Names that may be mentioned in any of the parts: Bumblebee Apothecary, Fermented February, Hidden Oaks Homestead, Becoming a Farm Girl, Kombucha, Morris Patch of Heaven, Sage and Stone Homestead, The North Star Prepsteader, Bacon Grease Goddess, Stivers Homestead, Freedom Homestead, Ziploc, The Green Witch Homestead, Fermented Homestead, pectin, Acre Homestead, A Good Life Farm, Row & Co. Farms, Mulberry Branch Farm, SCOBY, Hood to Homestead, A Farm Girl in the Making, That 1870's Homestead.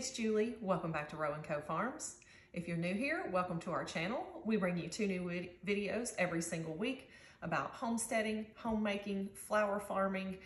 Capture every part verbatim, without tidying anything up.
it's Julie. Welcome back to Row and Co Farms. If you're new here, welcome to our channel. We bring you two new videos every single week about homesteading, homemaking, flower farming,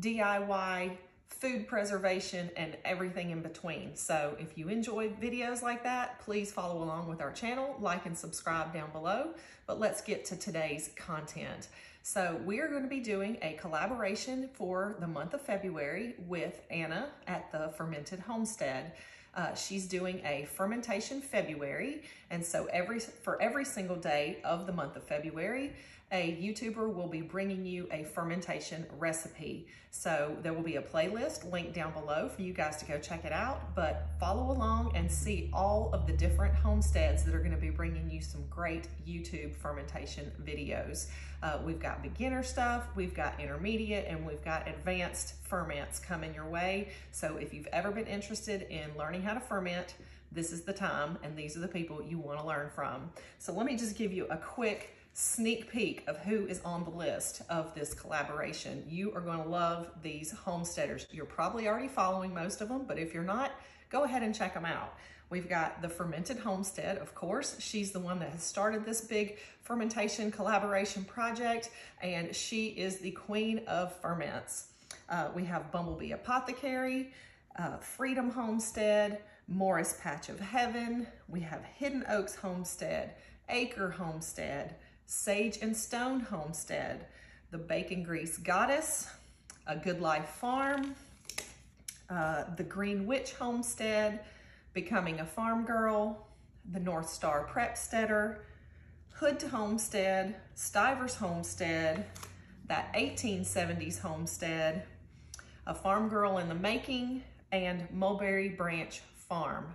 D I Y, food preservation, and everything in between. So if you enjoy videos like that, please follow along with our channel, like and subscribe down below. But let's get to today's content. So we are going to be doing a collaboration for the month of February with Anna at the Fermented Homestead. Uh, she's doing a Fermentation February, and so every for every single day of the month of February, a YouTuber will be bringing you a fermentation recipe. So there will be a playlist linked down below for you guys to go check it out, but follow along and see all of the different homesteads that are gonna be bringing you some great YouTube fermentation videos. Uh, we've got beginner stuff, we've got intermediate, and we've got advanced ferments coming your way. So if you've ever been interested in learning how to ferment, this is the time, and these are the people you wanna learn from. So let me just give you a quick sneak peek of who is on the list of this collaboration. You are going to love these homesteaders. You're probably already following most of them, but if you're not, go ahead and check them out. We've got the Fermented Homestead, of course. She's the one that has started this big fermentation collaboration project, and she is the queen of ferments. Uh, we have Bumblebee Apothecary, uh, Freedom Homestead, Morris Patch of Heaven. We have Hidden Oaks Homestead, Acre Homestead, Sage and Stone Homestead, the Bacon Grease Goddess, A Good Life Farm, uh, the Green Witch Homestead, Becoming a Farm Girl, the North Star Prepsteader, Hood to Homestead, Stivers Homestead, That eighteen seventies Homestead, A Farm Girl in the Making, and Mulberry Branch Farm.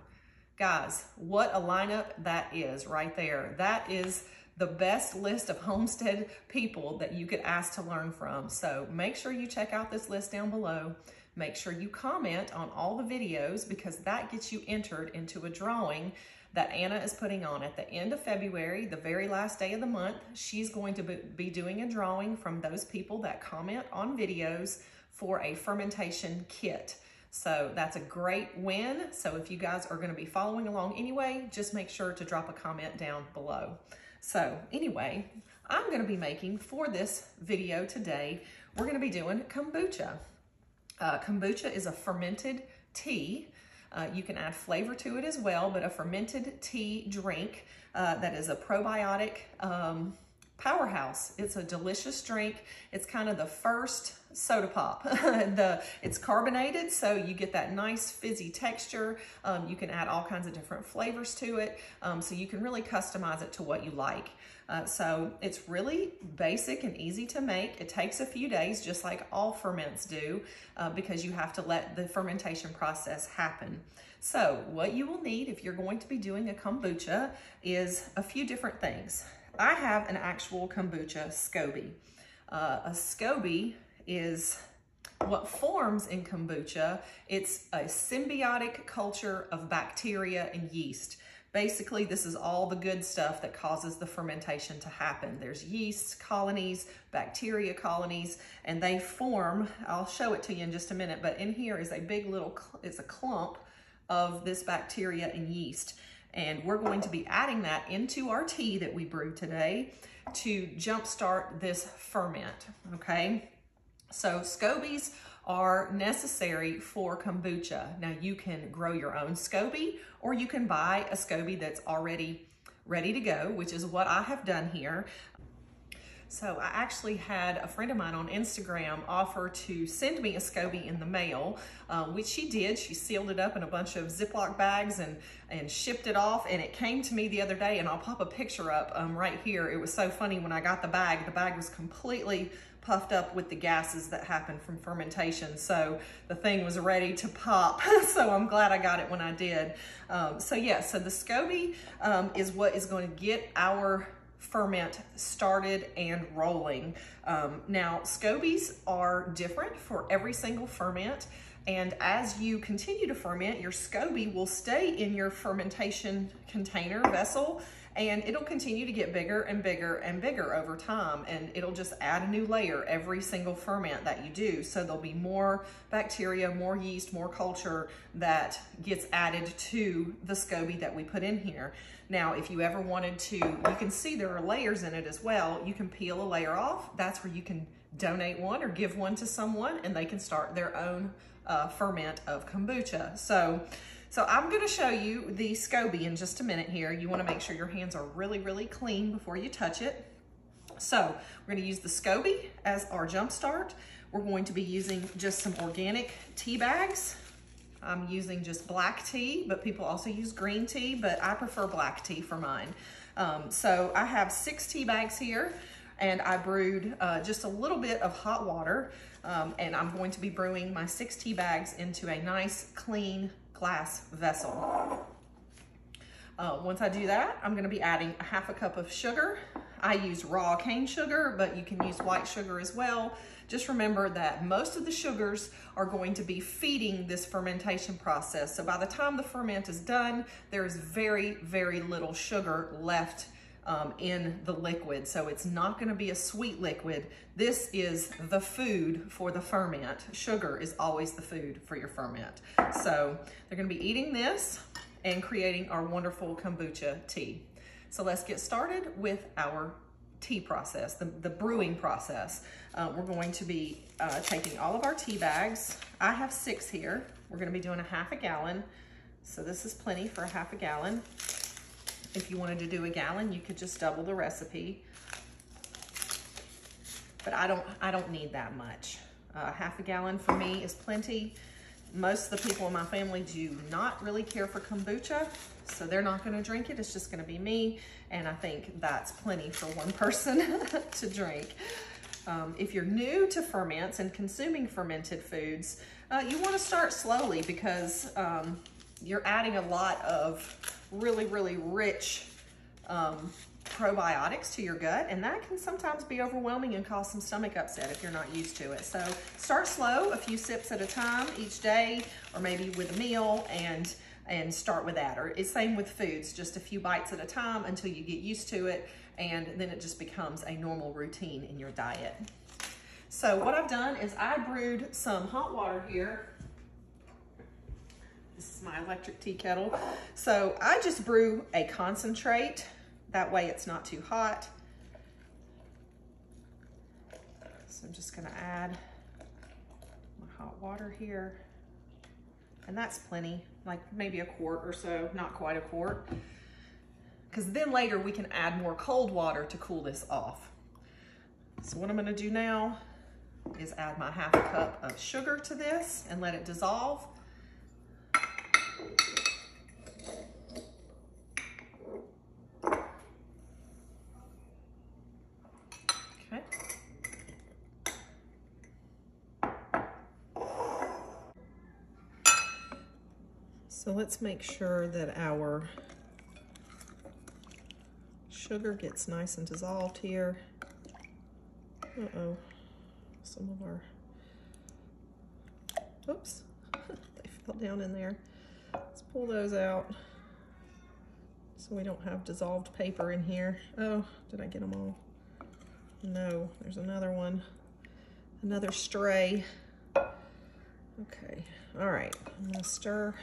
Guys, what a lineup that is right there. That is the best list of homestead people that you could ask to learn from. So make sure you check out this list down below. Make sure you comment on all the videos, because that gets you entered into a drawing that Anna is putting on at the end of February, the very last day of the month. She's going to be doing a drawing from those people that comment on videos for a fermentation kit. So that's a great win. So if you guys are gonna be following along anyway, just make sure to drop a comment down below. So anyway, I'm gonna be making, for this video today, we're gonna be doing kombucha. Uh, kombucha is a fermented tea. Uh, you can add flavor to it as well, but a fermented tea drink uh, that is a probiotic um, powerhouse. It's a delicious drink. It's kind of the first soda pop. the, it's carbonated, so you get that nice fizzy texture. Um, you can add all kinds of different flavors to it, um, so you can really customize it to what you like. Uh, so it's really basic and easy to make. It takes a few days, just like all ferments do, uh, because you have to let the fermentation process happen. So what you will need if you're going to be doing a kombucha is a few different things. I have an actual kombucha SCOBY. Uh, a SCOBY is what forms in kombucha. It's a symbiotic culture of bacteria and yeast. Basically, this is all the good stuff that causes the fermentation to happen. There's yeast colonies, bacteria colonies, and they form, I'll show it to you in just a minute, but in here is a big little, it's a clump of this bacteria and yeast. And we're going to be adding that into our tea that we brewed today to jumpstart this ferment, okay? So SCOBYs are necessary for kombucha. Now you can grow your own SCOBY, or you can buy a SCOBY that's already ready to go, which is what I have done here. So I actually had a friend of mine on Instagram offer to send me a SCOBY in the mail, uh, which she did. She sealed it up in a bunch of Ziploc bags and, and shipped it off, and it came to me the other day, and I'll pop a picture up um, right here. It was so funny when I got the bag. The bag was completely puffed up with the gases that happen from fermentation, so the thing was ready to pop. So I'm glad I got it when I did. Um, so yeah, so the SCOBY um, is what is going to get our ferment started and rolling. Um, now, SCOBYs are different for every single ferment, and as you continue to ferment, your SCOBY will stay in your fermentation container vessel, and it'll continue to get bigger and bigger and bigger over time, and it'll just add a new layer every single ferment that you do. So there'll be more bacteria, more yeast, more culture that gets added to the SCOBY that we put in here. Now, if you ever wanted to, you can see there are layers in it as well. You can peel a layer off. That's where you can donate one or give one to someone, and they can start their own uh, ferment of kombucha. So, so I'm gonna show you the SCOBY in just a minute here. You wanna make sure your hands are really, really clean before you touch it. So we're gonna use the SCOBY as our jump start. We're going to be using just some organic tea bags. I'm using just black tea, but people also use green tea, but I prefer black tea for mine. Um, so I have six tea bags here, and I brewed uh, just a little bit of hot water, um, and I'm going to be brewing my six tea bags into a nice, clean glass vessel. Uh, once I do that, I'm gonna be adding a half a cup of sugar. I use raw cane sugar, but you can use white sugar as well. Just remember that most of the sugars are going to be feeding this fermentation process. So by the time the ferment is done, there is very, very little sugar left um, in the liquid. So it's not gonna be a sweet liquid. This is the food for the ferment. Sugar is always the food for your ferment. So they're gonna be eating this and creating our wonderful kombucha tea. So let's get started with our tea process, the, the brewing process. Uh, we're going to be uh, taking all of our tea bags. I have six here. We're gonna be doing a half a gallon. So this is plenty for a half a gallon. If you wanted to do a gallon, you could just double the recipe. But I don't, I don't need that much. Uh, half a gallon for me is plenty. Most of the people in my family do not really care for kombucha, so they're not gonna drink it. It's just gonna be me, and I think that's plenty for one person to drink. Um, if you're new to ferments and consuming fermented foods, uh, you wanna start slowly, because um, you're adding a lot of really, really rich um, probiotics to your gut, and that can sometimes be overwhelming and cause some stomach upset if you're not used to it. So start slow, a few sips at a time each day, or maybe with a meal, and and start with that. Or it's same with foods, just a few bites at a time until you get used to it, and then it just becomes a normal routine in your diet. So what I've done is I brewed some hot water here. This is my electric tea kettle. So I just brew a concentrate. That way it's not too hot. So I'm just gonna add my hot water here. And that's plenty, like maybe a quart or so, not quite a quart. Because then later we can add more cold water to cool this off. So what I'm gonna do now is add my half a cup of sugar to this and let it dissolve. So let's make sure that our sugar gets nice and dissolved here. Uh-oh, some of our, oops, they fell down in there. Let's pull those out so we don't have dissolved paper in here. Oh, did I get them all? No, there's another one, another stray. Okay, all right, I'm gonna stir.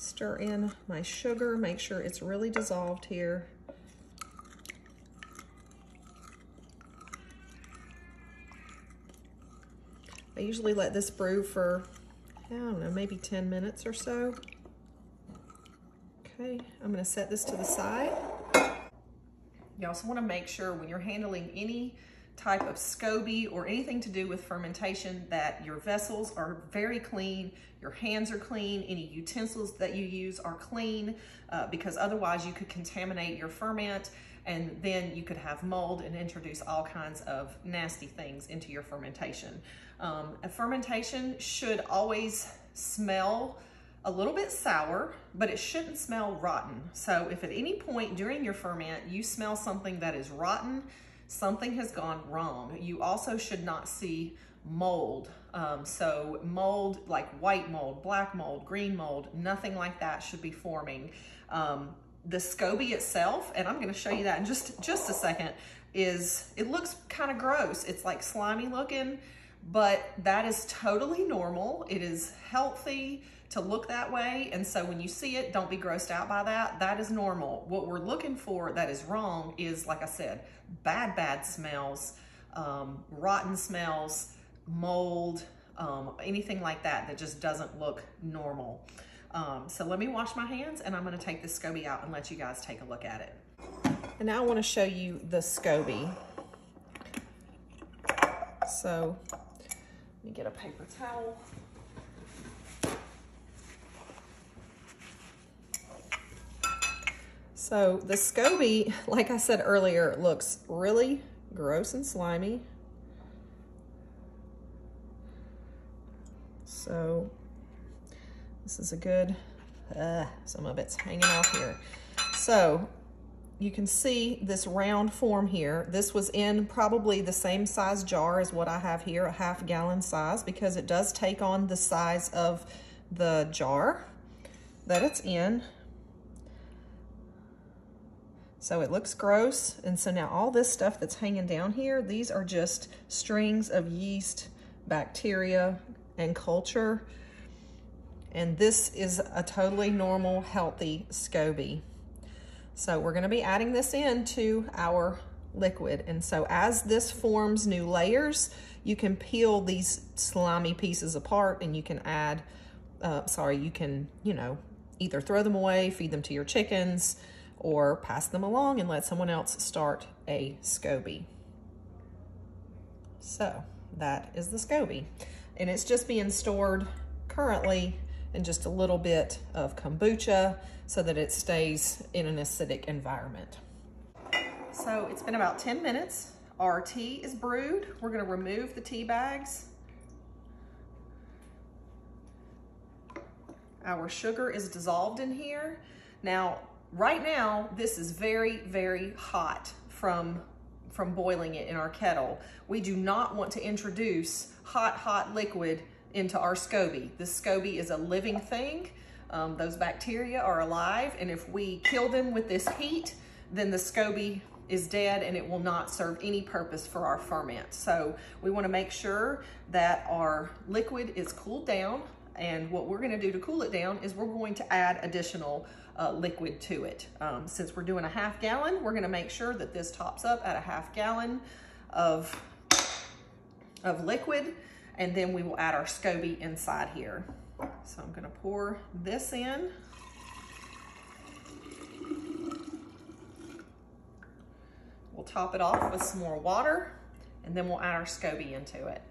Stir in my sugar, make sure it's really dissolved here. I usually let this brew for, I don't know, maybe ten minutes or so. Okay, I'm gonna set this to the side. You also wanna make sure when you're handling any type of SCOBY or anything to do with fermentation that your vessels are very clean, your hands are clean, any utensils that you use are clean, uh, because otherwise you could contaminate your ferment, and then you could have mold and introduce all kinds of nasty things into your fermentation. Um, a fermentation should always smell a little bit sour, but it shouldn't smell rotten. So if at any point during your ferment you smell something that is rotten, something has gone wrong. You also should not see mold. Um, so mold, like white mold, black mold, green mold, nothing like that should be forming. Um, the SCOBY itself, and I'm going to show you that in just, just a second, is it looks kind of gross. It's like slimy looking, but that is totally normal. It is healthy to look that way. And so when you see it, don't be grossed out by that. That is normal. What we're looking for that is wrong is, like I said, bad, bad smells, um, rotten smells, mold, um, anything like that that just doesn't look normal. Um, so let me wash my hands and I'm gonna take the SCOBY out and let you guys take a look at it. And now I wanna show you the SCOBY. So let me get a paper towel. So the SCOBY, like I said earlier, looks really gross and slimy. So this is a good, uh, some of it's hanging off here. So you can see this round form here. This was in probably the same size jar as what I have here, a half gallon size, because it does take on the size of the jar that it's in. So it looks gross. And so now all this stuff that's hanging down here, these are just strings of yeast, bacteria, and culture. And this is a totally normal, healthy SCOBY. So we're gonna be adding this into our liquid. And so as this forms new layers, you can peel these slimy pieces apart and you can add, uh, sorry, you can, you know, either throw them away, feed them to your chickens, or pass them along and let someone else start a SCOBY. So that is the SCOBY. And it's just being stored currently in just a little bit of kombucha so that it stays in an acidic environment. So it's been about ten minutes. Our tea is brewed. We're gonna remove the tea bags. Our sugar is dissolved in here. Now, right now, this is very, very hot from, from boiling it in our kettle. We do not want to introduce hot, hot liquid into our SCOBY. The SCOBY is a living thing. Um, those bacteria are alive, and if we kill them with this heat, then the SCOBY is dead and it will not serve any purpose for our ferment. So we want to make sure that our liquid is cooled down, and what we're going to do to cool it down is we're going to add additional Uh, liquid to it. Um, since we're doing a half gallon, we're gonna make sure that this tops up at a half gallon of, of liquid, and then we will add our SCOBY inside here. So I'm gonna pour this in. We'll top it off with some more water, and then we'll add our SCOBY into it.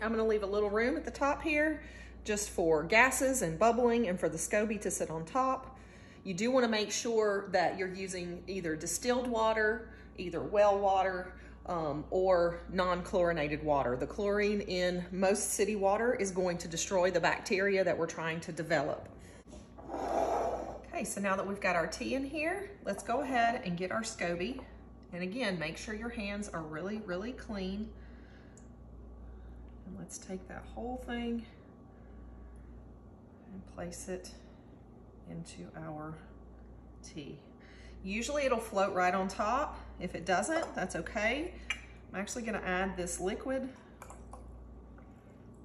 I'm gonna leave a little room at the top here just for gases and bubbling and for the SCOBY to sit on top. You do wanna make sure that you're using either distilled water, either well water, um, or non-chlorinated water. The chlorine in most city water is going to destroy the bacteria that we're trying to develop. Okay, so now that we've got our tea in here, let's go ahead and get our SCOBY. And again, make sure your hands are really, really clean. Let's take that whole thing and place it into our tea. Usually it'll float right on top. If it doesn't, that's okay. I'm actually gonna add this liquid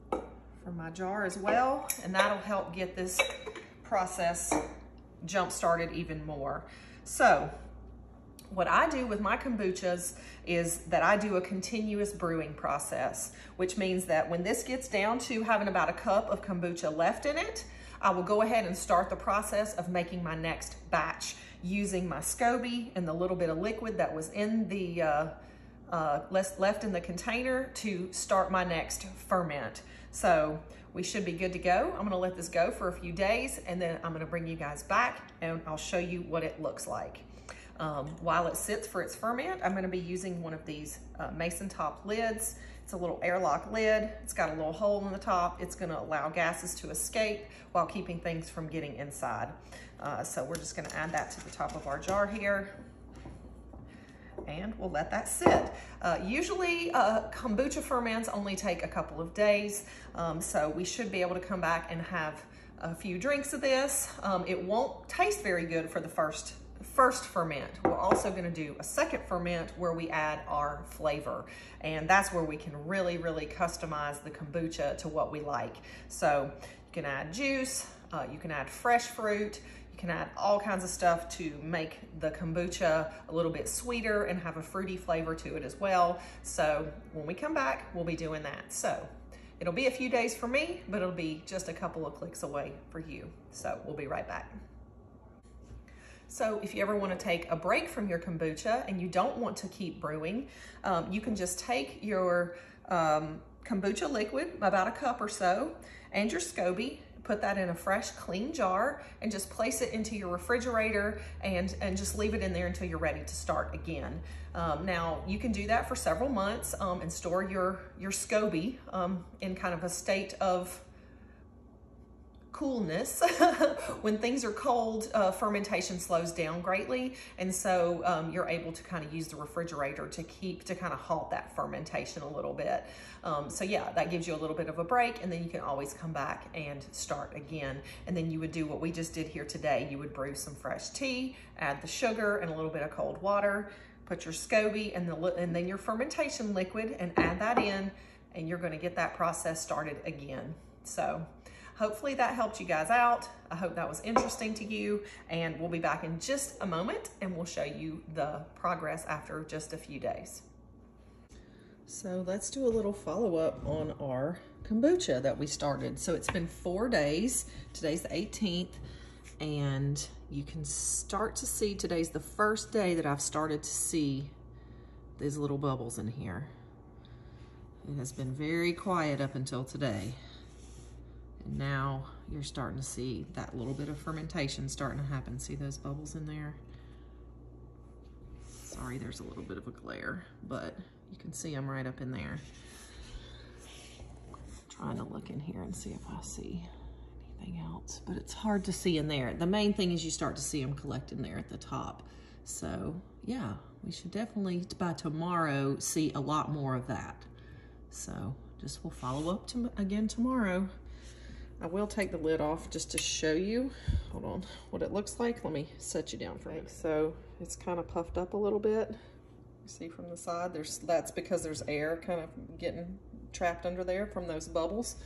from my jar as well, and that'll help get this process jump started even more. So what I do with my kombuchas is that I do a continuous brewing process, which means that when this gets down to having about a cup of kombucha left in it, I will go ahead and start the process of making my next batch using my SCOBY and the little bit of liquid that was in the uh, uh, left in the container to start my next ferment. So we should be good to go. I'm gonna let this go for a few days, and then I'm gonna bring you guys back and I'll show you what it looks like. Um, while it sits for its ferment, I'm going to be using one of these uh, mason top lids. It's a little airlock lid. It's got a little hole in the top. It's going to allow gases to escape while keeping things from getting inside. Uh, so we're just going to add that to the top of our jar here. And we'll let that sit. Uh, usually uh, kombucha ferments only take a couple of days. Um, so we should be able to come back and have a few drinks of this. Um, it won't taste very good for the first first ferment. We're also going to do a second ferment where we add our flavor, and that's where we can really really customize the kombucha to what we like. So you can add juice, uh, you can add fresh fruit, you can add all kinds of stuff to make the kombucha a little bit sweeter and have a fruity flavor to it as well. So when we come back, we'll be doing that. So it'll be a few days for me, but it'll be just a couple of clicks away for you. So we'll be right back. So if you ever want to take a break from your kombucha and you don't want to keep brewing, um, you can just take your um, kombucha liquid, about a cup or so, and your SCOBY, put that in a fresh, clean jar, and just place it into your refrigerator and, and just leave it in there until you're ready to start again. Um, now, you can do that for several months um, and store your, your SCOBY um, in kind of a state of coolness. When things are cold, uh, fermentation slows down greatly, and so um, you're able to kind of use the refrigerator to keep to kind of halt that fermentation a little bit. Um, so yeah, that gives you a little bit of a break, and then you can always come back and start again. And then you would do what we just did here today. You would brew some fresh tea, add the sugar and a little bit of cold water, put your SCOBY and the and then your fermentation liquid, and add that in, and you're going to get that process started again. So hopefully that helped you guys out. I hope that was interesting to you, and we'll be back in just a moment and we'll show you the progress after just a few days. So let's do a little follow-up on our kombucha that we started. So it's been four days. Today's the eighteenth, and you can start to see, today's the first day that I've started to see these little bubbles in here. It has been very quiet up until today. Now you're starting to see that little bit of fermentation starting to happen. See those bubbles in there? Sorry, there's a little bit of a glare, but you can see them right up in there. I'm trying to look in here and see if I see anything else, but it's hard to see in there. The main thing is you start to see them collect in there at the top. So yeah, we should definitely by tomorrow see a lot more of that. So just we'll follow up to, again tomorrow. I will take the lid off just to show you, hold on, what it looks like. Let me set you down for a minute. So it's kind of puffed up a little bit. You see from the side, there's, that's because there's air kind of getting trapped under there from those bubbles.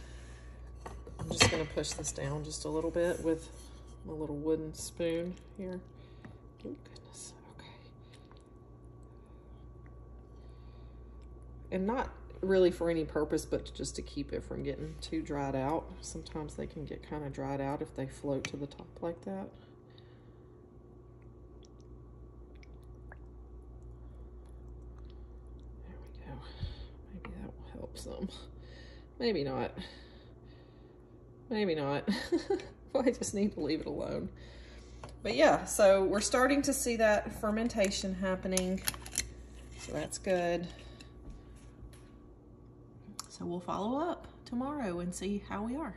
I'm just going to push this down just a little bit with my little wooden spoon here. Oh, goodness. Okay. And not really for any purpose, but just to keep it from getting too dried out. Sometimes they can get kind of dried out if they float to the top like that. There we go. Maybe that will help some. Maybe not. Maybe not. Well, I just need to leave it alone. But yeah, so we're starting to see that fermentation happening. So that's good. So we'll follow up tomorrow and see how we are.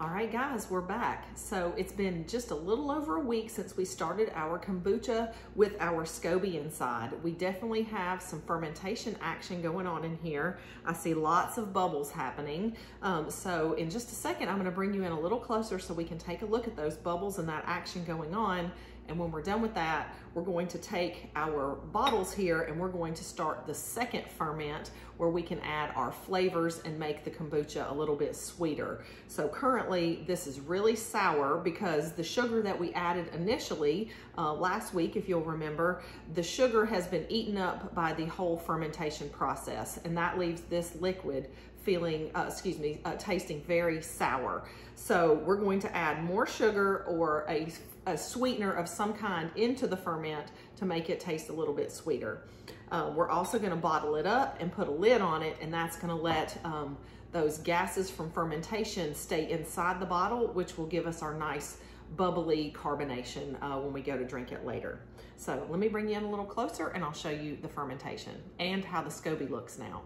All right, guys, we're back. So it's been just a little over a week since we started our kombucha with our SCOBY inside. We definitely have some fermentation action going on in here. I see lots of bubbles happening. Um, so in just a second, I'm gonna bring you in a little closer so we can take a look at those bubbles and that action going on. And when we're done with that, we're going to take our bottles here and we're going to start the second ferment where we can add our flavors and make the kombucha a little bit sweeter. So currently this is really sour because the sugar that we added initially uh, last week, if you'll remember, the sugar has been eaten up by the whole fermentation process, and that leaves this liquid feeling, uh, excuse me, uh, tasting very sour. So we're going to add more sugar or a a sweetener of some kind into the ferment to make it taste a little bit sweeter. Uh, we're also going to bottle it up and put a lid on it, and that's going to let um, those gases from fermentation stay inside the bottle, which will give us our nice bubbly carbonation uh, when we go to drink it later. So let me bring you in a little closer and I'll show you the fermentation and how the SCOBY looks now.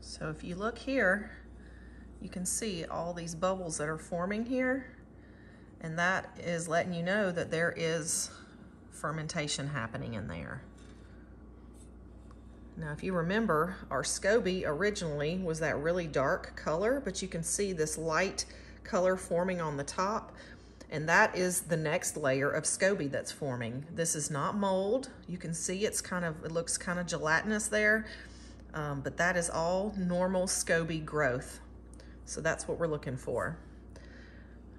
So if you look here, you can see all these bubbles that are forming here, and that is letting you know that there is fermentation happening in there. Now, if you remember, our SCOBY originally was that really dark color, but you can see this light color forming on the top, and that is the next layer of SCOBY that's forming. This is not mold. You can see it's kind of, it looks kind of gelatinous there, um, but that is all normal SCOBY growth. So that's what we're looking for.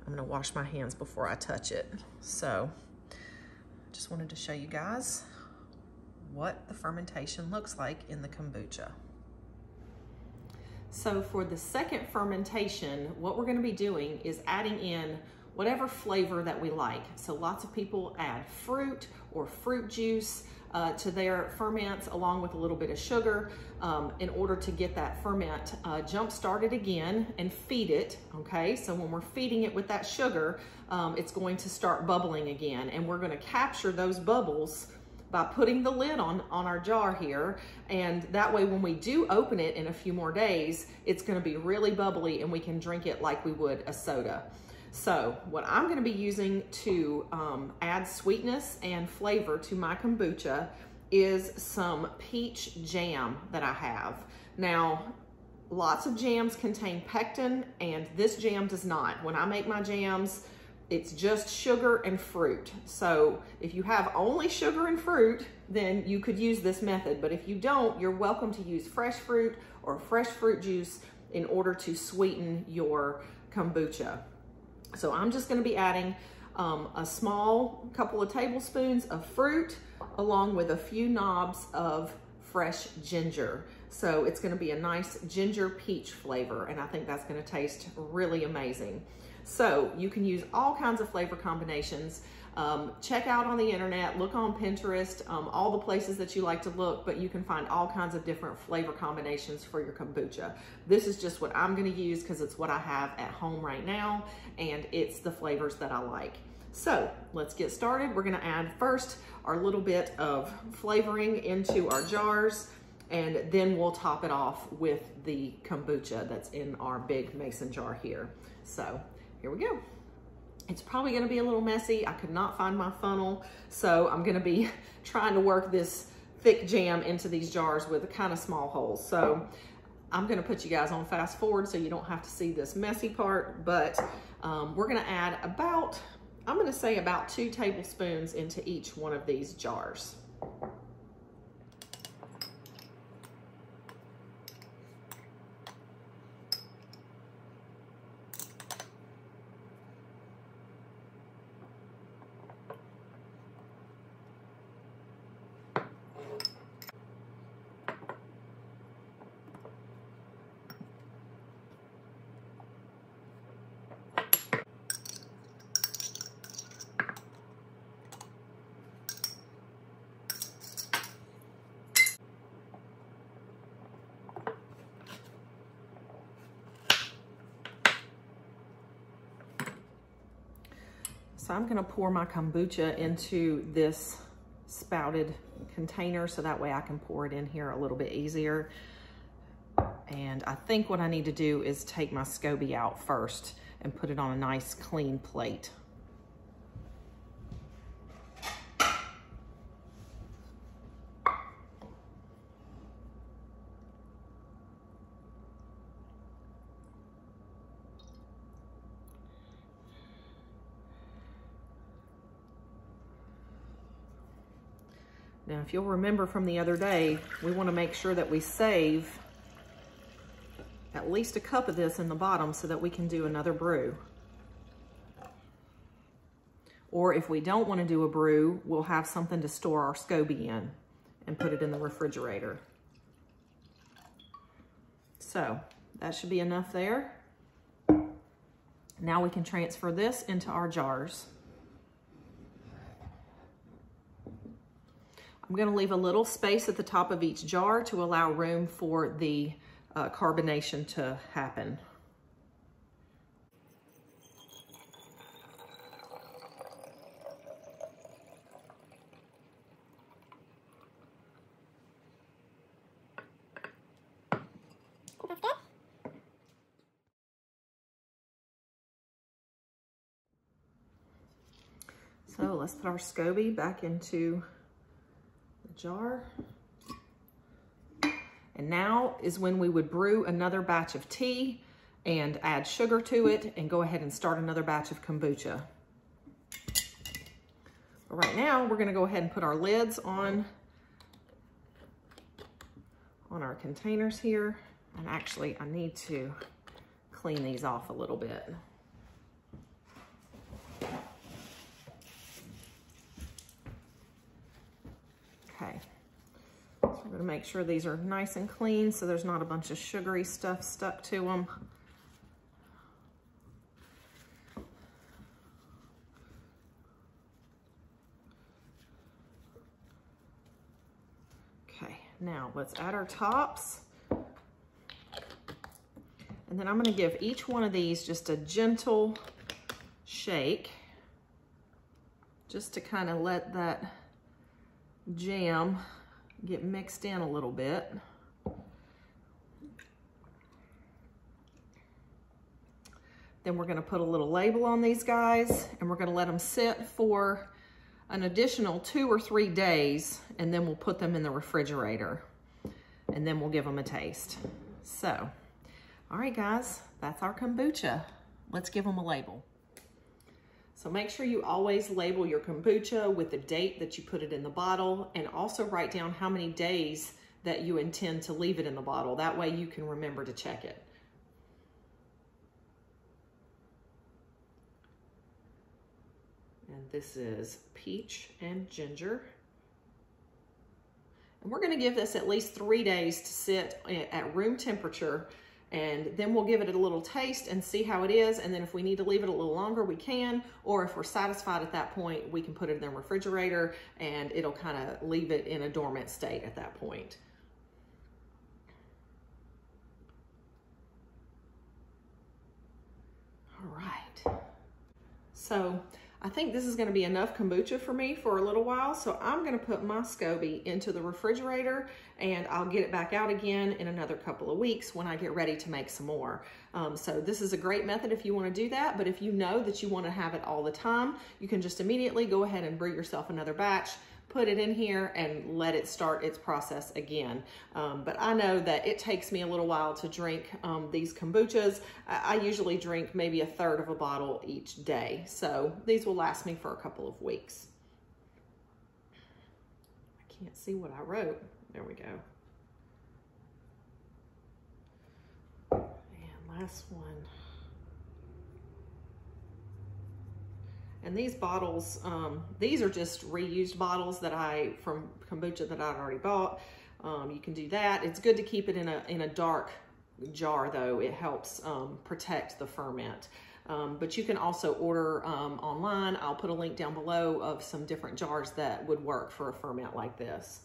I'm gonna wash my hands before I touch it. So, just wanted to show you guys what the fermentation looks like in the kombucha. So for the second fermentation, what we're gonna be doing is adding in whatever flavor that we like. So lots of people add fruit or fruit juice uh, to their ferments along with a little bit of sugar um, in order to get that ferment uh, jump started again and feed it, okay? So when we're feeding it with that sugar, um, it's going to start bubbling again, and we're gonna capture those bubbles by putting the lid on, on our jar here. And that way when we do open it in a few more days, it's gonna be really bubbly and we can drink it like we would a soda. So what I'm gonna be using to um, add sweetness and flavor to my kombucha is some peach jam that I have. Now, lots of jams contain pectin, and this jam does not. When I make my jams, it's just sugar and fruit. So if you have only sugar and fruit, then you could use this method. But if you don't, you're welcome to use fresh fruit or fresh fruit juice in order to sweeten your kombucha. So I'm just gonna be adding um, a small couple of tablespoons of fruit along with a few knobs of fresh ginger. So it's gonna be a nice ginger peach flavor, and I think that's gonna taste really amazing. So you can use all kinds of flavor combinations. Um, check out on the internet, look on Pinterest, um, all the places that you like to look, but you can find all kinds of different flavor combinations for your kombucha. This is just what I'm gonna use because it's what I have at home right now, and it's the flavors that I like. So let's get started. We're gonna add first our little bit of flavoring into our jars, and then we'll top it off with the kombucha that's in our big mason jar here. So here we go. It's probably gonna be a little messy. I could not find my funnel, so I'm gonna be trying to work this thick jam into these jars with a kind of small holes. So I'm gonna put you guys on fast forward so you don't have to see this messy part, but um, we're gonna add about, I'm gonna say about two tablespoons into each one of these jars. So I'm gonna pour my kombucha into this spouted container so that way I can pour it in here a little bit easier. And I think what I need to do is take my SCOBY out first and put it on a nice clean plate. Now, if you'll remember from the other day, we want to make sure that we save at least a cup of this in the bottom so that we can do another brew. Or if we don't want to do a brew, we'll have something to store our SCOBY in and put it in the refrigerator. So that should be enough there. Now we can transfer this into our jars. I'm gonna leave a little space at the top of each jar to allow room for the uh, carbonation to happen. So let's put our SCOBY back into the jar. And now is when we would brew another batch of tea and add sugar to it and go ahead and start another batch of kombucha. But right now, we're gonna go ahead and put our lids on, on our containers here. And actually, I need to clean these off a little bit. Okay, so we're gonna make sure these are nice and clean so there's not a bunch of sugary stuff stuck to them. Okay, now let's add our tops. And then I'm gonna give each one of these just a gentle shake, just to kind of let that jam get mixed in a little bit. Then we're gonna put a little label on these guys and we're gonna let them sit for an additional two or three days and then we'll put them in the refrigerator and then we'll give them a taste. So. All right, guys, that's our kombucha. Let's give them a label. So make sure you always label your kombucha with the date that you put it in the bottle and also write down how many days that you intend to leave it in the bottle. That way you can remember to check it. And this is peach and ginger. And we're gonna give this at least three days to sit at room temperature, and then we'll give it a little taste and see how it is. And then if we need to leave it a little longer, we can, or if we're satisfied at that point, we can put it in the refrigerator and it'll kind of leave it in a dormant state at that point. All right. So I think this is gonna be enough kombucha for me for a little while. So I'm gonna put my SCOBY into the refrigerator and I'll get it back out again in another couple of weeks when I get ready to make some more. Um, so this is a great method if you wanna do that, but if you know that you wanna have it all the time, you can just immediately go ahead and brew yourself another batch, put it in here and let it start its process again. Um, but I know that it takes me a little while to drink um, these kombuchas. I, I usually drink maybe a third of a bottle each day. So these will last me for a couple of weeks. I can't see what I wrote. There we go. And last one. And these bottles, um, these are just reused bottles that I, from kombucha that I'd already bought. Um, you can do that. It's good to keep it in a, in a dark jar though. It helps um, protect the ferment. Um, but you can also order um, online. I'll put a link down below of some different jars that would work for a ferment like this.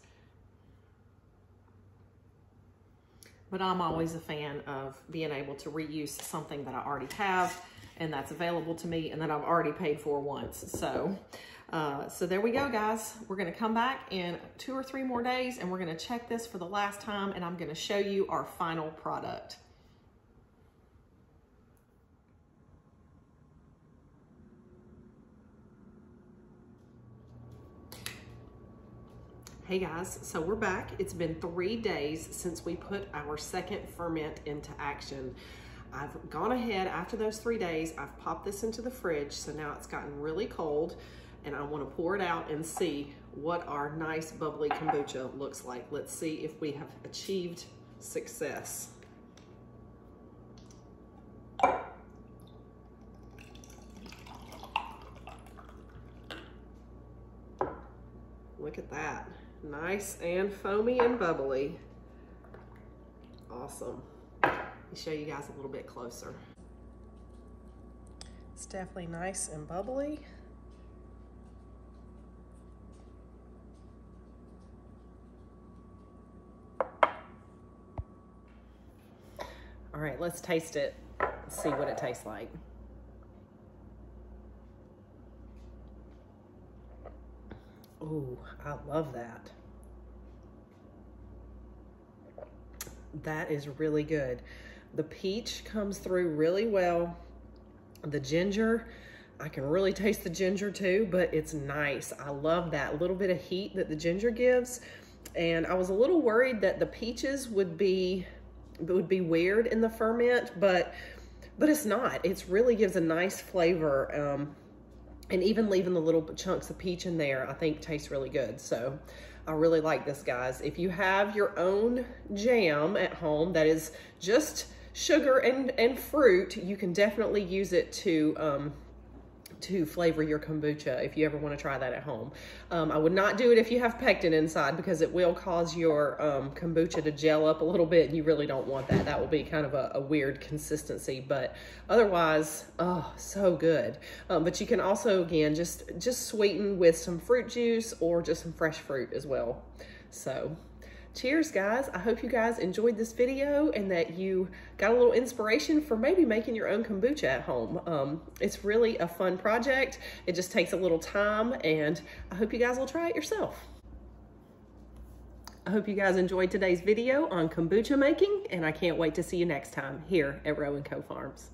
But I'm always a fan of being able to reuse something that I already have and that's available to me and that I've already paid for once. So, uh, so there we go, guys. We're gonna come back in two or three more days and we're gonna check this for the last time and I'm gonna show you our final product. Hey guys, so we're back. It's been three days since we put our second ferment into action. I've gone ahead after those three days, I've popped this into the fridge, so now it's gotten really cold and I wanna pour it out and see what our nice bubbly kombucha looks like. Let's see if we have achieved success. Look at that. Nice and foamy and bubbly. Awesome. Let me show you guys a little bit closer. It's definitely nice and bubbly. All right, let's taste it. Let's see what it tastes like. Oh, I love that. That is really good. The peach comes through really well. The ginger I can really taste the ginger too, but it's nice. I love that little bit of heat that the ginger gives. And I was a little worried that the peaches would be would be weird in the ferment, but but it's not. It really gives a nice flavor. Um, and even leaving the little chunks of peach in there, I think tastes really good. So I really like this, guys. If you have your own jam at home that is just sugar and, and fruit, you can definitely use it to um, to flavor your kombucha if you ever want to try that at home. Um, I would not do it if you have pectin inside, because it will cause your um, kombucha to gel up a little bit, and you really don't want that. That will be kind of a, a weird consistency, but otherwise, oh, so good. Um, but you can also, again, just, just sweeten with some fruit juice or just some fresh fruit as well. So cheers, guys. I hope you guys enjoyed this video and that you got a little inspiration for maybe making your own kombucha at home. Um, it's really a fun project. It just takes a little time, and I hope you guys will try it yourself. I hope you guys enjoyed today's video on kombucha making, and I can't wait to see you next time here at Row and Co Farms.